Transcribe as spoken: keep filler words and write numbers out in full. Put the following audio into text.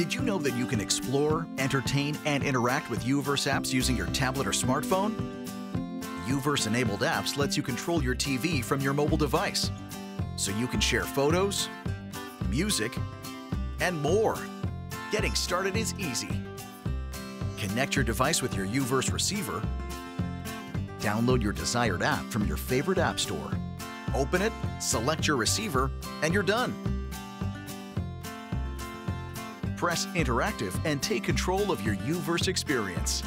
Did you know that you can explore, entertain, and interact with U-verse apps using your tablet or smartphone? U-verse-enabled apps lets you control your T V from your mobile device, so you can share photos, music, and more. Getting started is easy. Connect your device with your U-verse receiver, download your desired app from your favorite app store, open it, select your receiver, and you're done. Press Interactive and take control of your U-verse experience.